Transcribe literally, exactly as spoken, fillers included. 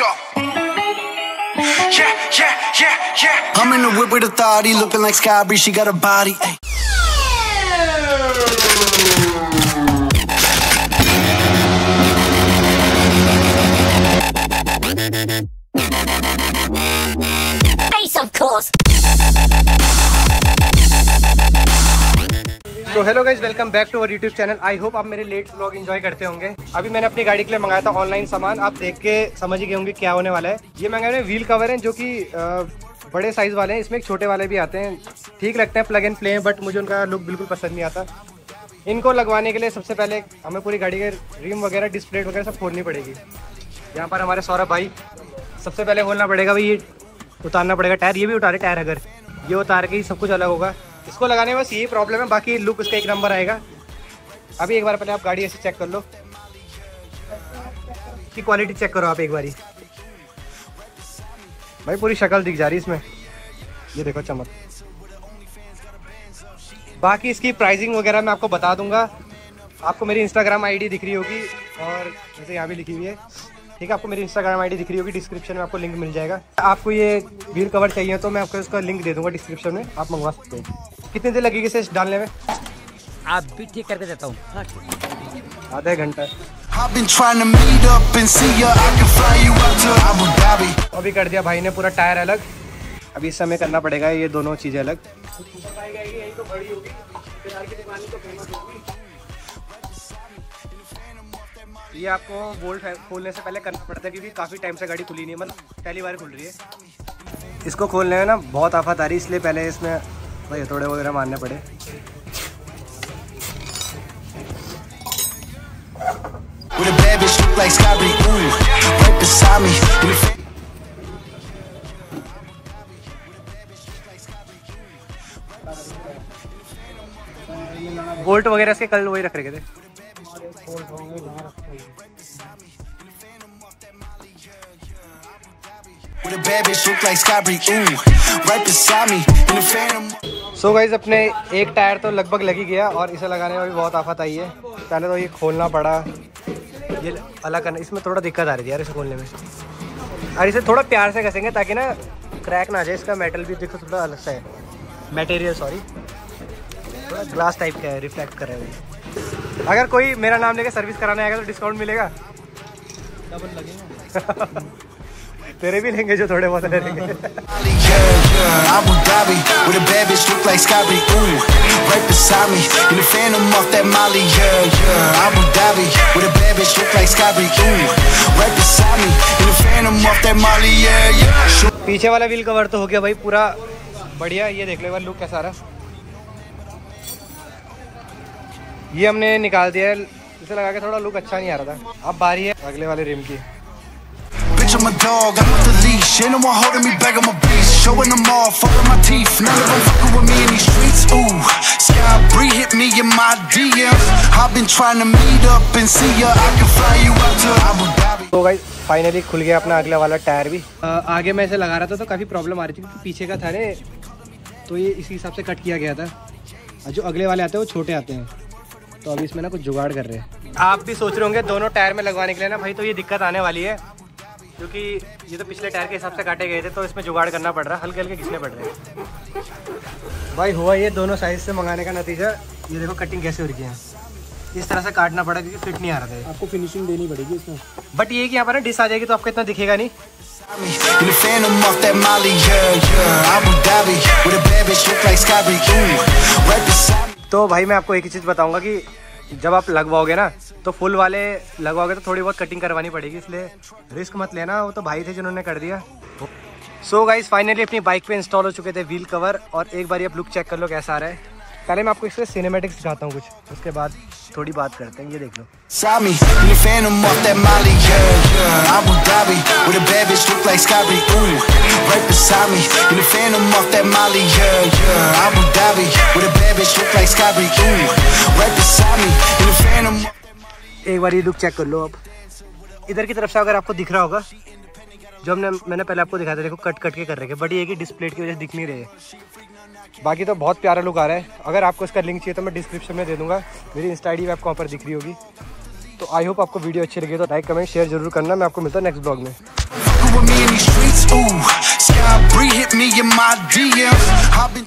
go. Yeah, yeah, yeah, yeah. I'm in the whip with authority, looking like Sky Bree, she got a body. Ay. Face, of course. तो hello guys, welcome back to our YouTube channel. I hope आप मेरे late vlog enjoy करते होंगे। अभी मैंने अपनी गाड़ी के लिए मंगाया था ऑनलाइन सामान, आप देख के समझ ही गए होंगे क्या होने वाला है। ये मंगाए मैंने व्हील कवर हैं जो कि बड़े साइज़ वाले हैं, इसमें एक छोटे वाले भी आते हैं, ठीक लगते हैं, प्लग एंड प्ले हैं, बट मुझे उनका लुक बिल्कुल पसंद नहीं आता। इनको लगवाने के लिए सबसे पहले हमें पूरी गाड़ी के रिम वगैरह, डिस्प्ले वगैरह सब खोलनी पड़ेगी। यहाँ पर हमारे सौरभ भाई, सबसे पहले खोलना पड़ेगा भाई, ये उतारना पड़ेगा टायर, ये भी उतारे टायर, अगर ये उतार के ही सब कुछ अलग होगा। इसको लगाने में बस यही प्रॉब्लम है, बाकी लुक इसका एक नंबर आएगा। अभी एक बार पहले आप गाड़ी ऐसे चेक कर लो, की क्वालिटी चेक करो आप एक बारी। भाई पूरी शक्ल दिख जा रही इसमें, ये देखो चमक। बाकी इसकी प्राइसिंग वगैरह मैं आपको बता दूंगा, आपको मेरी इंस्टाग्राम आईडी दिख रही होगी, और जैसे यहाँ भी लिखी हुई है, ठीक है, आपको मेरी इंस्टाग्राम आईडी दिख रही होगी, डिस्क्रिप्शन में आपको लिंक मिल जाएगा। आपको ये व्हील कवर चाहिए तो मैं आपको इसका लिंक दे दूंगा डिस्क्रिप्शन में, आप मंगवा सकते हैं। कितनी देर लगेगी इसे डालने में? आप भी ठीक करके देता हूँ, आधा घंटा। अभी कर दिया भाई ने पूरा टायर अलग, अभी इस समय करना पड़ेगा ये दोनों चीज़ें अलग। ये आपको बोल्ट खोलने से पहले करना पड़ता है, क्योंकि काफ़ी टाइम से गाड़ी खुली नहीं है, मतलब पहली बार खुल रही है। इसको खोलने में ना बहुत आफत आ रही, इसलिए पहले इसमें भाई थोड़े वगैरह मारने पड़े। बोल्ट वगैरह इसके कल वही रख रखे थे। So guys, अपने एक टायर तो लगभग लगी गया, और इसे लगाने में भी बहुत आफत आई है। पहले तो ये खोलना पड़ा, ये अलग करना, इसमें थोड़ा दिक्कत आ रही थी यार इसे खोलने में। और इसे थोड़ा प्यार से कसेंगे ताकि ना क्रैक ना आ जाए, इसका मेटल भी देखो थोड़ा अलग सा है, मटेरियल सॉरी, थोड़ा ग्लास टाइप का है, रिफ्लेक्ट कर रहे हैं। अगर कोई मेरा नाम लेके सर्विस कराने आएगा तो डिस्काउंट मिलेगा, डबल लगेगा। तेरे भी लेंगे जो थोड़े बहुत लेंगे। पीछे वाला व्हील कवर तो हो गया भाई पूरा बढ़िया, ये देख लो एक बार लुक कैसा आ रहा। ये हमने निकाल दिया, इसे लगा के थोड़ा लुक अच्छा नहीं आ रहा था। अब बारी है अगले वाले रिम की। I'm a dog, I'm off the leash, ain't no one holding me back, I'm a beast, showing them all, following my teeth, none of them fucking with me in these streets, ooh, Sky Bree hit me in my D Ms, I've been trying to meet up and see ya, I can fly you out to Abu Dhabi। So guys, finally खुल गया अपना अगला वाला tyre भी। आ, आगे मैं इसे लगा रहा था तो काफ़ी प्रॉब्लम आ रही थी, क्योंकि पीछे का था ने, तो ये इसी हिसाब से कट किया गया था। जो अगले वाले आते हैं वो छोटे आते हैं, तो अभी इसमें ना कुछ जुगाड़ कर रहे हैं। आप भी सोच रहे होंगे दोनों टायर में लगवाने के लिए ना भाई, तो ये दिक्कत आने वाली है, क्योंकि ये तो पिछले टायर के हिसाब से काटे गए थे, तो इसमें जुगाड़ करना पड़ रहा है, हल्के हल्के घिसने पड़ रहे हैं। भाई हुआ ये दोनों साइज़ से मंगाने का नतीजा, ये देखो कटिंग कैसे हो रही है, इस तरह से काटना पड़ा क्योंकि फिट नहीं आ रहा था। आपको फिनिशिंग देनी पड़ेगी इसमें, बट ये कि यहाँ पर ना डिस आ जाएगी तो आपको इतना दिखेगा नहीं। तो भाई मैं आपको एक ही चीज़ बताऊँगा कि जब आप लगवाओगे ना तो फुल वाले लगवाओगे तो थोड़ी बहुत कटिंग करवानी पड़ेगी, इसलिए रिस्क मत लेना, वो तो भाई थे जिन्होंने कर दिया। सो गाइस फाइनली अपनी बाइक पे इंस्टॉल हो चुके थे व्हील कवर, और एक बार आप लुक चेक कर लो कैसा आ रहा है। पहले मैं आपको इससे सिनेमैटिक्स दिखाता हूँ कुछ, उसके बाद थोड़ी बात करते हैं। ये देख लो, एक बार ये लुक चेक कर लो। अब इधर की तरफ से अगर आपको दिख रहा होगा, जो हमने मैंने पहले आपको दिखाया था, देखो कट कट के कर रहे हैं, बट ये कि डिस्प्ले की वजह से दिख नहीं रहे हैं। बाकी तो बहुत प्यारा लुक आ रहा है। अगर आपको इसका लिंक चाहिए तो मैं डिस्क्रिप्शन में दे दूंगा, मेरी इंस्टा आई डी आपको वहाँ पर दिख रही होगी। तो आई होप आपको वीडियो अच्छी लगी तो लाइक कमेंट शेयर जरूर करना। मैं आपको मिलता हूँ नेक्स्ट ब्लॉग में।